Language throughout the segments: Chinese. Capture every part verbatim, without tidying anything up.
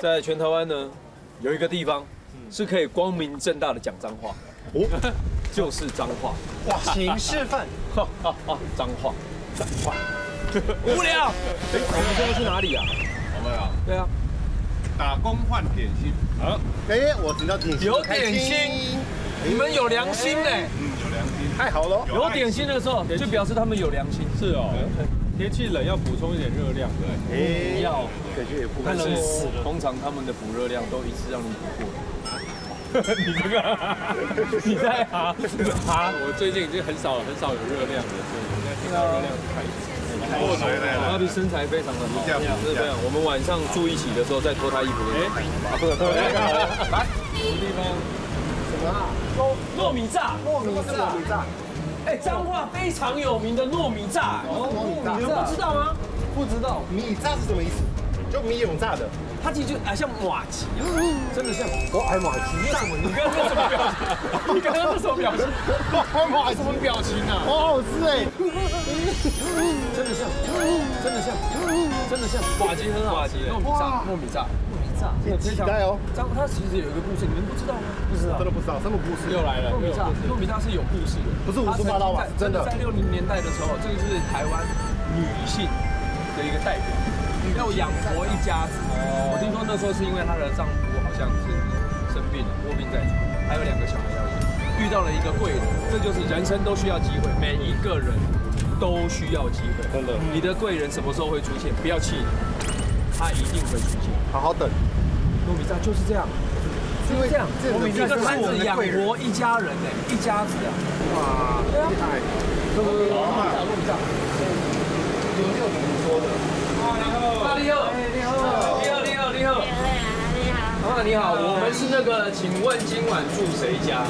在全台湾呢，有一个地方是可以光明正大的讲脏话，哦，就是脏话。哇，请示范。哈哈哈，脏话，脏话。无聊。哎，我们现在去哪里啊？我们啊，对啊，打工换点心。啊，哎，我知道点心。有点心，你们有良心嘞。嗯，有良心。太好了。有点心的时候，就表示他们有良心。是哦。 天气冷要补充一点热量，对，要感觉也不够。但是通常他们的补热量都一次让你补过了。你这个，你在哈哈？我最近已经很少很少有热量了，所以现在听到热量太太过来了。他的身材非常的好，是这样。我们晚上住一起的时候再脱他衣服。哎，不是，来，什么地方？什么？糯米炸，糯米炸。 哎，彰化非常有名的糯米炸，你们不知道吗？不知道，米炸是什么意思？就米永炸的，它其实就啊像马吉，真的像我爱马吉。你刚刚什么表情？你刚刚什么表情？爱马吉什么表情啊？好好吃哎，真的像，真的像，真的像马吉很好吃，糯米炸，糯米炸。 期待哦，彰它其实有一个故事，你们不知道吗？不知道，真的不知道，真的故事又来了。糯米炸，糯米炸是有故事的，不是胡说八道吧？真的，在六零年代的时候，这个是台湾女性的一个代表，要养活一家子。我听说那时候是因为她的丈夫好像是生病了，卧病在床，还有两个小孩要养，遇到了一个贵人，这就是人生都需要机会，每一个人都需要机会。真的，你的贵人什么时候会出现？不要气馁，他一定会出现。好好等。 糯米炸就是这样，因为这样，一个摊子养活一家人呢，一家子啊！哇，厉害！糯米炸，糯米炸，有六怎么说的？啊，你好，你好，你好，你好，你好，啊，你好，我们是那个，请问今晚住谁家？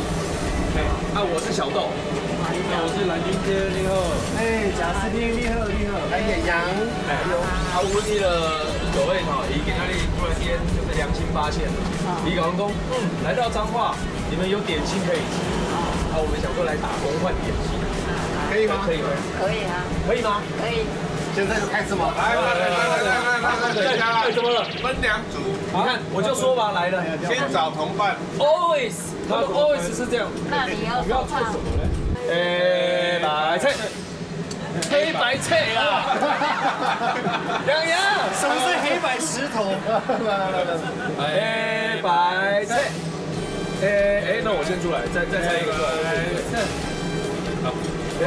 哎，啊，我是小豆，我是蓝军街，你好，哎，贾斯汀，你好，你好，哎，杨，哎，啊，我记得。 各位哈，已经那里突然间就是良心发现了。李港工，嗯，来到彰化，你们有点心可以吃，啊，我们想过来打工换点心，可以吗？可以吗？可以啊。可以吗？可以。现在就开始吗？来来来来来来来，大家怎么了？分两组，你看我就说吧，来了，先找同伴 ，always， 他们 always 是这样。那你要不要做什么呢？哎，白菜。 黑白菜啊！洋洋，什么是黑白石头？黑白菜。哎哎，那我先出来，再再猜一个出来。好，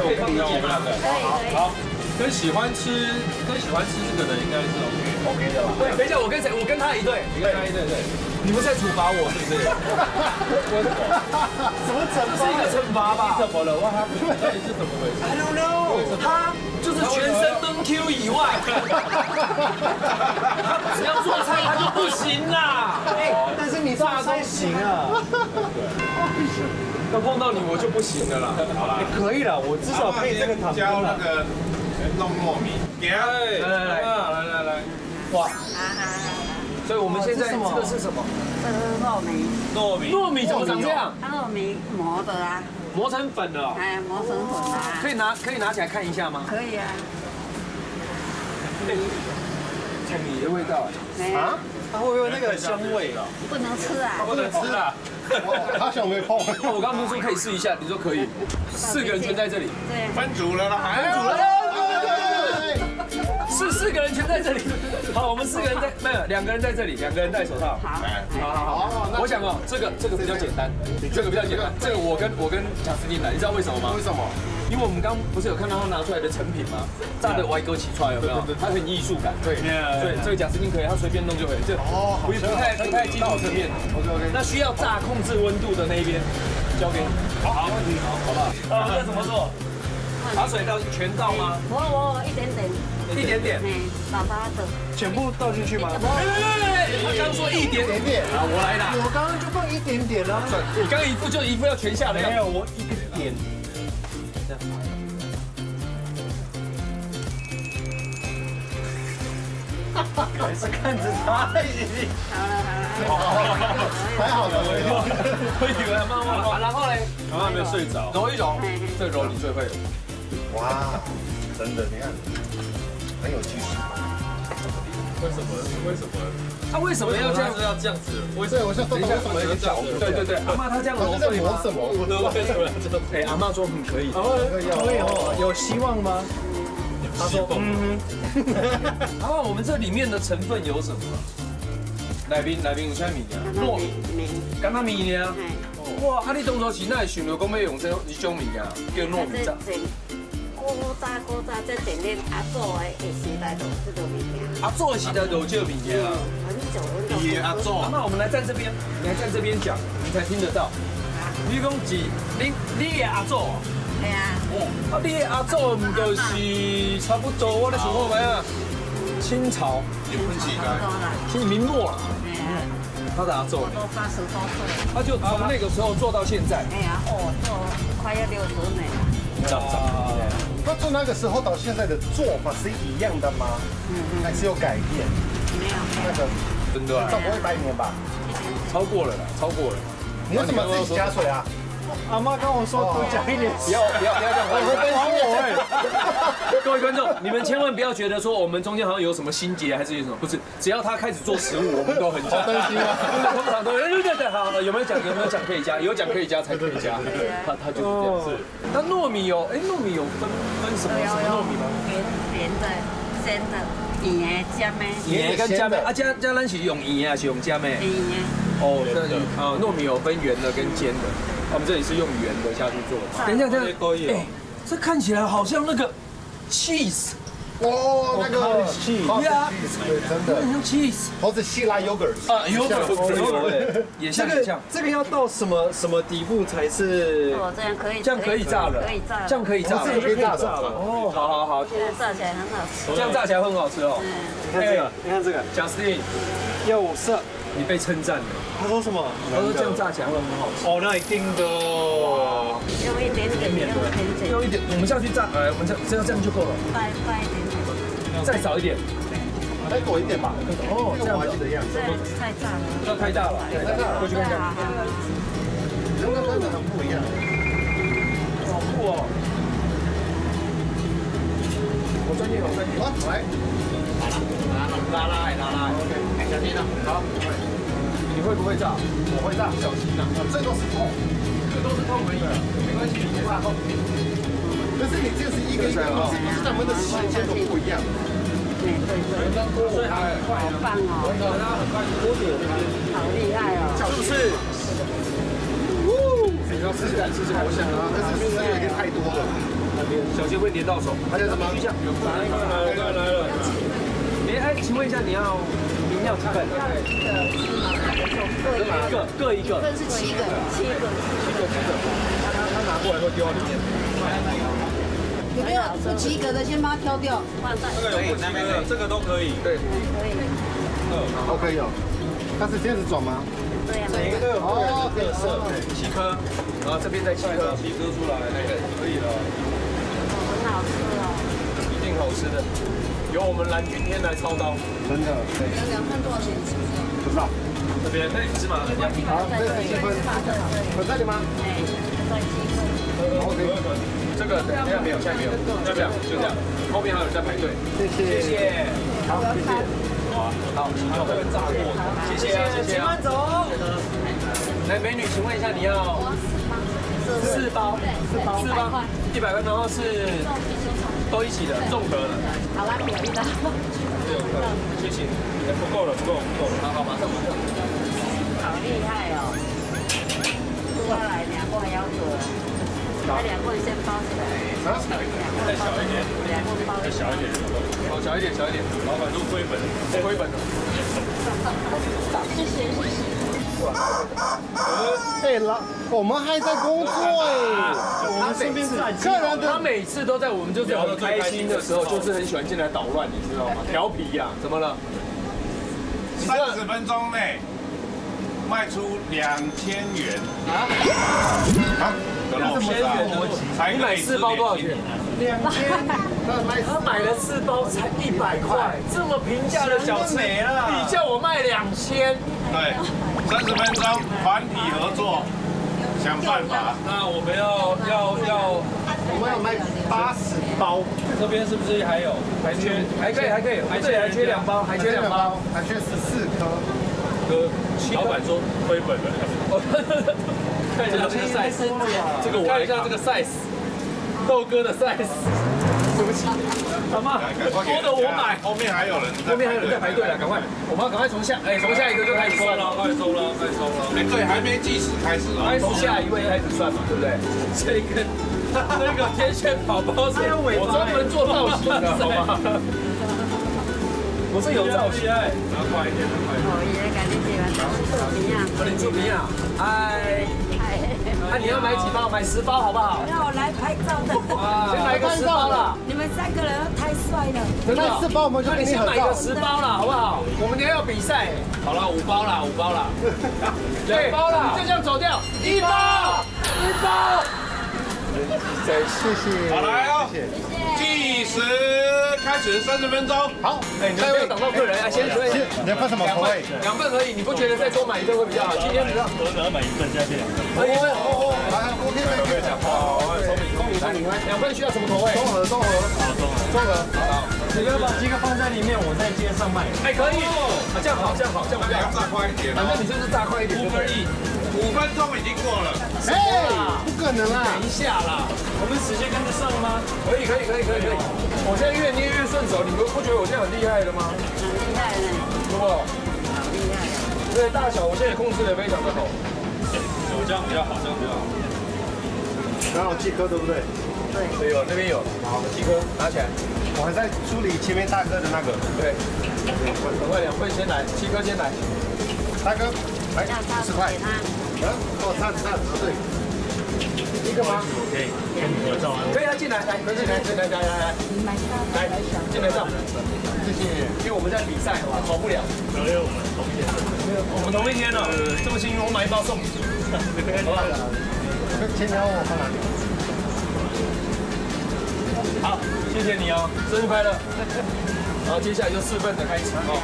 我看一下我们两个。好，跟喜欢吃跟喜欢吃这个的应该是 OK OK 的吧？对，等一下我跟谁？我跟他一队，你跟他一队对。你们在处罚我是不是？怎么惩罚？这是一个惩罚吧？怎么了？我还不知道是怎么回事。I don't know。 他就是全身蒙 Q 以外，只要做菜他就不行啦。哎，但是你大都行啊。要碰到你我就不行了啦。好啦，可以了，我至少可以这个糖胶那个弄糯米。来来来来来来，哇！所以我们现在这个是什么？这是糯米。糯米。糯米怎么长这样？糯米磨的啊。 磨成粉了，哎，磨成粉了，可以拿可以拿起来看一下吗？可以啊。糯米的味道啊？它会不会那个香味了？不能吃啊！不能吃啊！他想没碰。我刚不是说可以试一下，你说可以？四个人全在这里，对，分组了啦，分组了，是四个人全在这里。好，我们四个人在，没有两个人在这里，两个人戴手套。好，好，好。 我想哦，这个这个比较简单，这个比较简单。这个我跟我跟贾斯汀来，你知道为什么吗？为什么？因为我们刚不是有看到他拿出来的成品吗？炸的歪哥起出来有没有？它很艺术感。对，对，这个贾斯汀可以，他随便弄就可以。这哦，不不太不太经过这边。OK OK。那需要炸控制温度的那一边，交给你。好，没问题，好，好不好？我们要怎么做？把水倒全倒吗？我我一点点。 一点点，把它的全部倒进去吗？我刚说一点点啊，我来啦！我刚刚就放一点点啦。你刚一副就一副要全下来，没有我一个点。这样。还是看着他。好了好了，还好的，我以为慢慢慢，然后嘞，然后还没有睡着，揉一揉，这揉你最会。哇，真的，你看。 很有趣。为什么？为什么？他为什么要这样？要这样子？我对我想说，为什么要这样？对对对，阿嬤她这样揉背吗？我的为什么要这样？哎，阿嬤说很可以，可以哦，有希望吗？他说，嗯。阿嬤，我们这里面的成分有什么？来宾，来宾，有啥物件？糯米，干那米呢？哇，啊，你当初是哪会想到讲要用这一种物件叫糯米渣？ 古早古早，即前日阿祖的时代都这种物件。阿祖的时代都这物件啊。很久很久。伊阿祖。那我们来站这边，你来站这边讲，你才听得到。你讲是，你你的阿祖。对啊。哦，你的阿祖唔就是差不多，我咧想看卖啊。清朝。有分时代。是民国啦。他的阿祖。都八十多岁。他就从那个时候做到现在。哎呀，哦，做快要六十年了。 那从那个时候到现在的做法是一样的吗？嗯嗯，还是有改变？没有，那个真的，差不多一百年吧，超过了啦，超过了。你为什么自己加水啊？阿妈跟我说多加一点，不要不要不要这样，我会担心。各位观众，你们千万不要觉得说我们中间好像有什么心结还是有什么，不是，只要他开始做食物，我们都很好担心啊。通常都对对对，好，有没有讲有没有讲可以加，有讲可以加才可以加，他他就是这样。那糯米有，哎，糯米有分。 什么糯米吗？圆的、尖的、圆的、尖的。圆跟尖的啊，加加咱是用圆啊，是用尖的。圆的。哦，那就啊，糯米有分圆的跟尖的，我们这里是用圆的下去做。等一下，等一下，哎，这看起来好像那个 cheese， 哦，那个 cheese， 对啊，对，真的，很像 cheese， 或者希腊 yogurt 啊 ，yogurt， 也像这个，这个要到什么什么底部才是？哦，这样可以，这样可以炸了，可以炸了，这样可以炸了，这样可以炸了。哦，好好好，这样炸起来很好吃，这样炸起来很好吃哦。你看这个，你看这个 ，Justin， 要我射，你被称赞了。他说什么？他说这样炸起来会很好吃。哦，那一定的。用一点点，用一点，我们下去炸，哎，我们这这样这样就够了。拜拜。 再少一点，再多一点吧。哦，这样子的样子。太大了，要太大了，太大了，过去看看。真的真的很不一样，好酷哦！我专业，我专业。好，来，拉拉拉拉，哎，小心啊！好，你会不会炸？我会炸，小心啊！这都是痛，这都是痛而已，没关系，你别怕痛。 可是你这是一个一个东西，可是他们的时间都不一样。对对对，所以好快，好棒哦！真的，他很快锅底，好厉害哦！是不是？呜！你要吃起来吃起来，我想啊，但是吃有点太多了，小心会粘到手。还有什么？来了来了！哎哎，请问一下，你要您要几份？一个，各一个，一份是七个，七个，七个，七个。他他他拿过来会丢到里面。 有没有不及格的，先把它挑掉。这个有不及格的，这个都可以。对，可以。嗯，都可以哦。它是这样子转吗？对呀。每一个有特色，七颗，然后这边再七颗，七颗出来，那个可以了。很好吃哦。一定好吃的，由我们蓝钧天来操刀，真的。有两份多少钱？是不是？不知道。这边那芝麻，好，这是七分。有这里吗？哎，这是七分。 OK。 这个没有没有，现在没有，就这样就这样，后面还有人在排队。谢谢谢谢，好谢谢，好，好，这个炸过，谢谢谢谢，请慢走。来，美女，请问一下你要四包，四包，四包，一百块，然后是都一起的，综合的。好啦，便宜的。谢谢，不够了不够不够了，好好马上马上。好厉害哦，过来两个要多。 把两份先包起来，再小一点，两份包，再小一点，哦，小一点，小一点，老板都亏本，亏本了。谢谢谢谢。哎，老，我们还在工作哎，我们身边客人他每次都在我们就是很开心的时候，就是很喜欢进来捣乱，你知道吗？调皮呀，怎么了？三十分钟内卖出两千元啊！啊？ 两千元的，你买四包多少钱？两千，他买了四包才一百块，这么平价的小吃，你叫我卖两千？对，三十分钟团体合作，想办法。那我们要要要，我们要卖八十包，这边是不是还有？还缺？还可以，还可以，这里还缺两包，还缺两包，还缺十四颗。哥，老板说亏本了。看一下这个 size， 这个我看一下这个 size， 豆哥的 size。 对不起，阿妈，多的我买。后面还有人，后面还有人在排队了，赶快，我们要赶快从下，哎，从下一个就开始算了，快收了，快收了。哎，对，还没计时开始啊。从下一位开始算嘛，对不对？这个，这个天选宝宝是，我专门做造型的，好吗？我是有造型，哎，然后快一点，快一点。哦，伊在赶紧做完，做饼啊。做饼，做饼啊！哎。 那你要买几包？买十包好不好？那我来拍照的。先来个十包啦！你们三个人太帅了。真的，十包我们就给你买个十包啦，好不好？我们等下要比赛。好了，五包啦，五包啦，两包啦，就这样走掉。一包，一包。谢谢。好来哦，计时开始，三十分钟。好，哎，你们不要等到客人啊，先可以。你要分什么口味？两份可以，你不觉得再多买一份会比较好？今天只要我只要买一份，再变两份。 两份需要什么口味？综合，综合，综合。好，几个把几个放在里面，我在街上卖。哎，可以，这样好，这样好，这样比较炸快一点。反正你就是炸快一点。五分一，五分钟已经过了。哎，不可能啊！等一下啦，我们直接跟得上吗？可以，可以，可以，可以，可以。我现在越捏越顺手，你们不觉得我现在很厉害了吗？很厉害呢。是不？好厉害。对，大小我现在控制得非常的好。我这样比较好，这样比较好。 然后几颗对不对？对，所以有这边有，好，几颗拿起来。我还在梳理前面大哥的那个。对，两块两块先来，七颗先来。大哥，来十块。嗯，哦，三十，三十，对。一个吗？可以，合照啊。可以啊，进来，来，可以进来，进来，来来来。来，进来照。谢谢。因为我们在比赛嘛，跑不了。因为我们同一天。我们同一天了，这么幸运，我买一包送你。好了。 先拿我放哪里？好，谢谢你哦，生日快乐！好，接下来就四份的开始哦，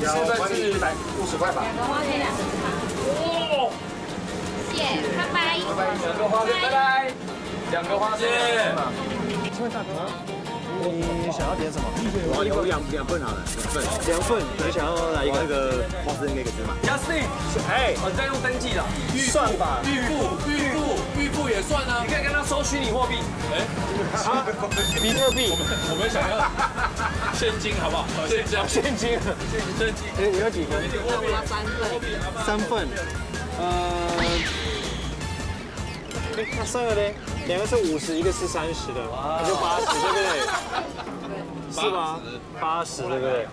四份是来五十块吧。两个花生，两个糖。哦，谢，拜拜。拜拜，两个花生，拜拜。两个花生。这位大哥，你想要点什么？我有两两份好了，两份。两份，我想要来一个那个花生那个芝麻。Justin， 哎，我在用登记了，预算吧，预付。 也算啊，你可以跟他收虚拟货币，哎，比特币，我们想要现金好不好？现金，现金，现金，哎，你要几份？我要三份，三份，呃，哎，那三个嘞，两个是五十，一个是三十的，那就八十对不对？是吗？八十对不对？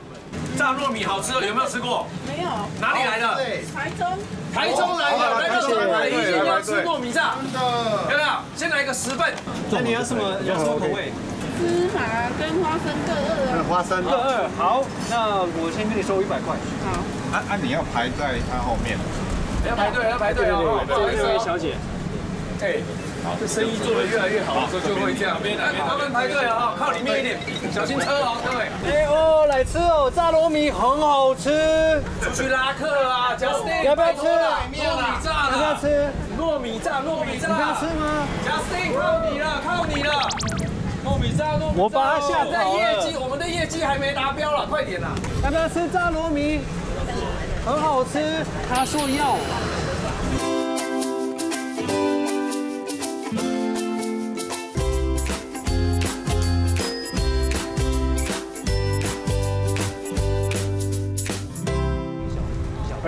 炸糯米好吃哦，有没有吃过？没有，哪里来的？台中。 台中来的，来到台中来，一定要吃糯米炸，真的，有没有？先来一个十份。那你要什么？有什么口味？芝麻跟花生各二。花生各二，好，那我先跟你收一百块。好。啊啊，你要排在他后面。要排队，要排队哦。这位小姐，哎，好，这生意做得越来越好，这就会这样。他们排队啊，靠里面一点，小心车哦，各位。哎哦，来吃哦，炸糯米很好吃。出去拉客啊，讲。 要不要吃？糯米炸了！要不要吃？糯米炸，糯米炸！你要吃吗？贾斯汀，靠你了，靠你了！糯米炸，糯米炸！我把它下跑了。业绩，我们的业绩还没达标了，快点啦！要不要吃炸糯米？很好吃，他说要。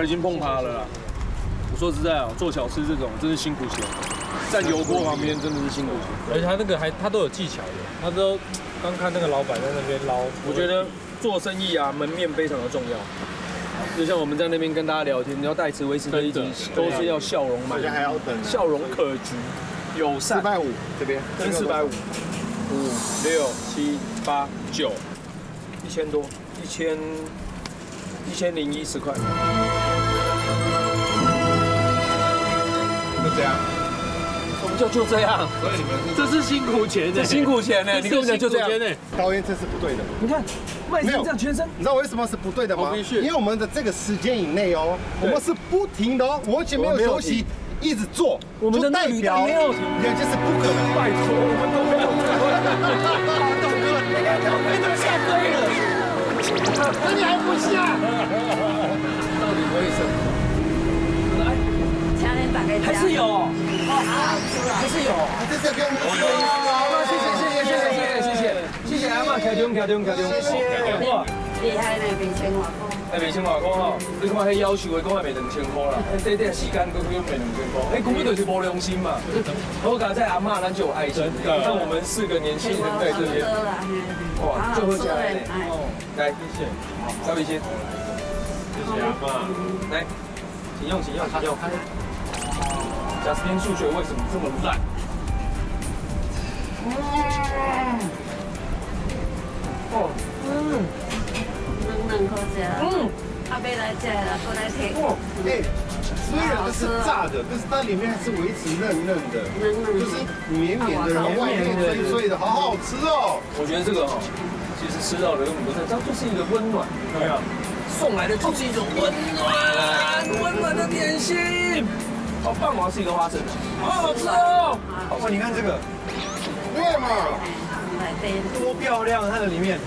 已经碰趴了啦！我说实在啊，做小吃这种真是辛苦钱，在油锅旁边真的是辛苦钱。而且他那个还他都有技巧的，他都刚看那个老板在那边捞。我觉得做生意啊，门面非常的重要。就像我们在那边跟大家聊天，你要代持维持的一直都是要笑容满，还要等笑容可掬，友善。四百五这边，真四百五，五六七八九，一千多，一千一千零一十块。 就这样，我们就就这样。所以你们这是辛苦钱呢，辛苦钱呢，你跟我讲就这样呢。导演这是不对的。你看，卖身这样全身，你知道为什么是不对的吗？因为我们的这个时间以内哦，我们是不停的哦，完全没有休息。一直做，我们的代表也就是不可能。拜托，我们都没有。董哥，你看我们都下跪了，那你还不下？到底为什么？来，强烈打开。还是有，还是有，这是跟我们。谢谢谢谢谢谢谢谢谢谢谢阿妈，开张开张开张，谢谢。 厉害嘞，八千外块。哎，八千外块吼，你看迄要求的讲也未两千块啦，迄短短时间都都未两千块，哎，根本就是无良心嘛。我刚才阿妈咱就有爱心，让我们四个年轻人在这边，哇，最后起来嘞，来，谢谢，稍微先，谢谢阿妈，来，请用，请用，请用。贾斯汀数学为什么这么烂？哦，嗯。 两块钱，嗯，阿伯来吃了，过来吃。哇，哎，虽然这是炸的，但是它里面还是维持嫩嫩的，就是绵绵的，然后外面脆脆的，好好吃哦。我觉得这个哈，其实吃到的根本不是，它就是一个温暖，对啊，送来的就是一种温暖，温暖的点心。好棒哦，是一个花生，好好吃哦。哇，你看这个，对嘛，多漂亮，它的里面。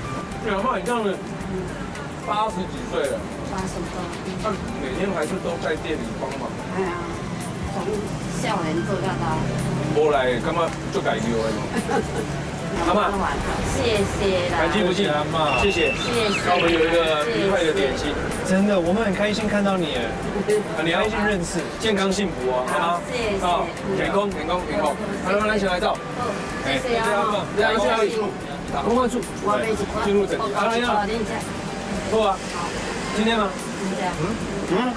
阿嬤，你这样子。 八十几岁了，八十多，他每天还是都在店里帮忙。哎呀，从少年做到大。后来感觉就改掉了。阿妈，谢谢啦，感激不尽，阿妈，谢谢，谢谢，让我们有一个愉快的点心。真的，我们很开心看到你，很开心认识，健康幸福啊，好吗？谢谢，健康健康健康，阿妈来一起来照。哎，谢谢阿妈，来一起来住，打工换宿，进入整，阿妈要。 够啊！今天吗？嗯嗯。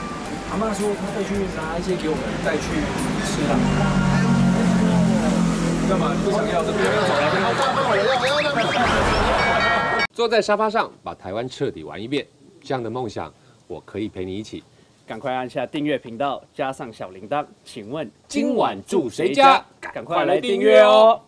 阿妈说她会去拿一些给我们带去吃的。干嘛？不想要这边要走了，要要要要要要！坐在沙发上，把台湾彻底玩一遍，这样的梦想，我可以陪你一起。赶快按下订阅频道，加上小铃铛。请问今晚住谁家？赶快来订阅哦！